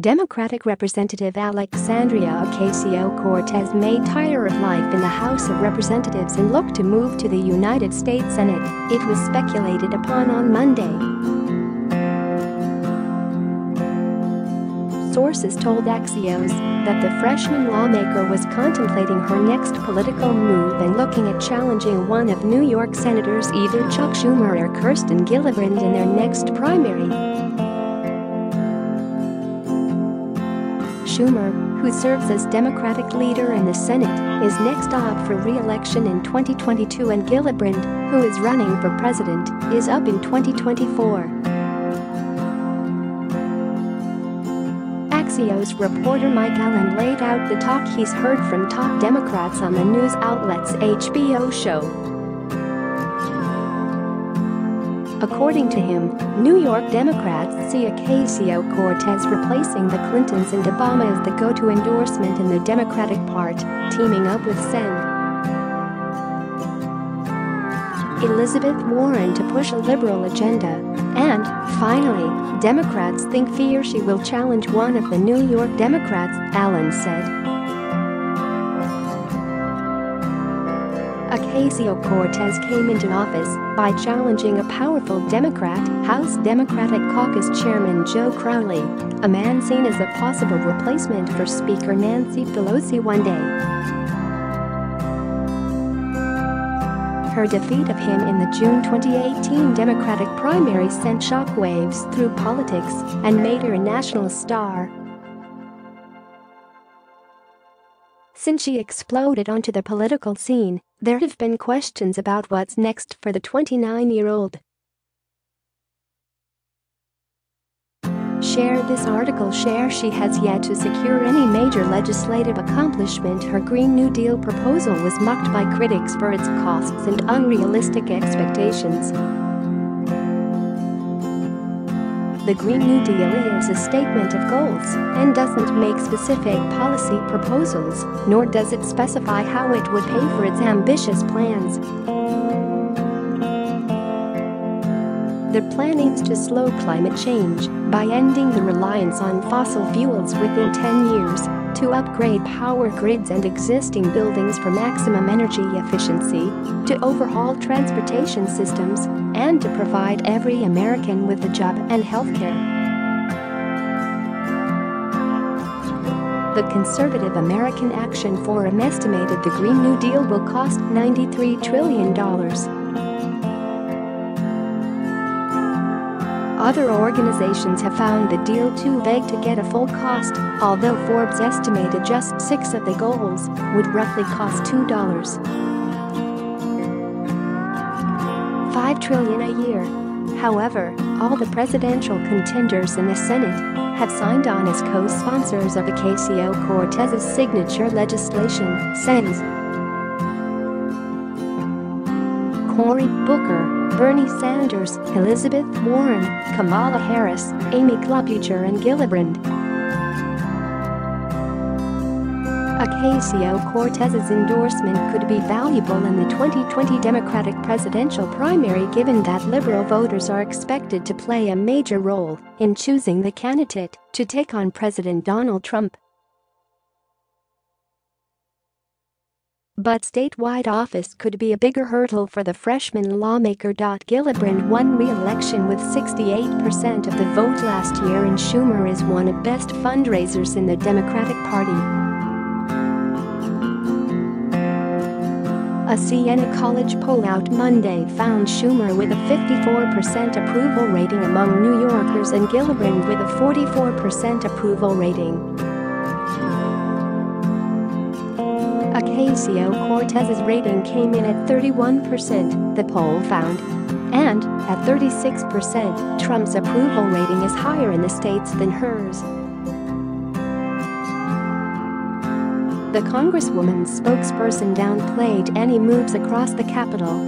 Democratic Representative Alexandria Ocasio-Cortez may tire of life in the House of Representatives and look to move to the United States Senate, it was speculated upon on Monday. Sources told Axios that the freshman lawmaker was contemplating her next political move and looking at challenging one of New York Senators either Chuck Schumer or Kirsten Gillibrand in their next primary. Schumer, who serves as Democratic leader in the Senate, is next up for re-election in 2022 and Gillibrand, who is running for president, is up in 2024. Axios reporter Mike Allen laid out the talk he's heard from top Democrats on the news outlet's HBO show. According to him, New York Democrats see Ocasio-Cortez replacing the Clintons and Obama as the go-to endorsement in the Democratic Party, teaming up with Elizabeth Warren to push a liberal agenda, and, finally, Democrats think fear she will challenge one of the New York Democrats, Allen said. Ocasio-Cortez came into office by challenging a powerful Democrat, House Democratic Caucus Chairman Joe Crowley, a man seen as a possible replacement for Speaker Nancy Pelosi one day. Her defeat of him in the June 2018 Democratic primary sent shockwaves through politics and made her a national star. Since she exploded onto the political scene, there have been questions about what's next for the 29-year-old. Share this article. She has yet to secure any major legislative accomplishment. Her Green New Deal proposal was mocked by critics for its costs and unrealistic expectations. The Green New Deal is a statement of goals and doesn't make specific policy proposals, nor does it specify how it would pay for its ambitious plans. The plan aims to slow climate change by ending the reliance on fossil fuels within 10 years, to upgrade power grids and existing buildings for maximum energy efficiency, to overhaul transportation systems, and to provide every American with a job and healthcare. The conservative American Action Forum estimated the Green New Deal will cost $93 trillion. Other organizations have found the deal too vague to get a full cost, although Forbes estimated just 6 of the goals would roughly cost $5 trillion a year. However, all the presidential contenders in the Senate have signed on as co-sponsors of Ocasio-Cortez's signature legislation, says Cory Booker, Bernie Sanders, Elizabeth Warren, Kamala Harris, Amy Klobuchar and Gillibrand. Ocasio-Cortez's endorsement could be valuable in the 2020 Democratic presidential primary given that liberal voters are expected to play a major role in choosing the candidate to take on President Donald Trump. But statewide office could be a bigger hurdle for the freshman lawmaker. Gillibrand won re-election with 68% of the vote last year, and Schumer is one of best fundraisers in the Democratic Party. A Siena College poll out Monday found Schumer with a 54% approval rating among New Yorkers and Gillibrand with a 44% approval rating. Ocasio-Cortez's rating came in at 31%, the poll found. And, at 36%, Trump's approval rating is higher in the states than hers. The Congresswoman's spokesperson downplayed any moves across the Capitol.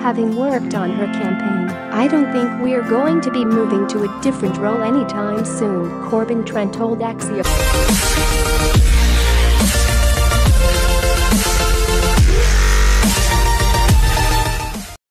Having worked on her campaign, I don't think we're going to be moving to a different role anytime soon, Corbin Trent told Axios.